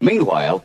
Meanwhile,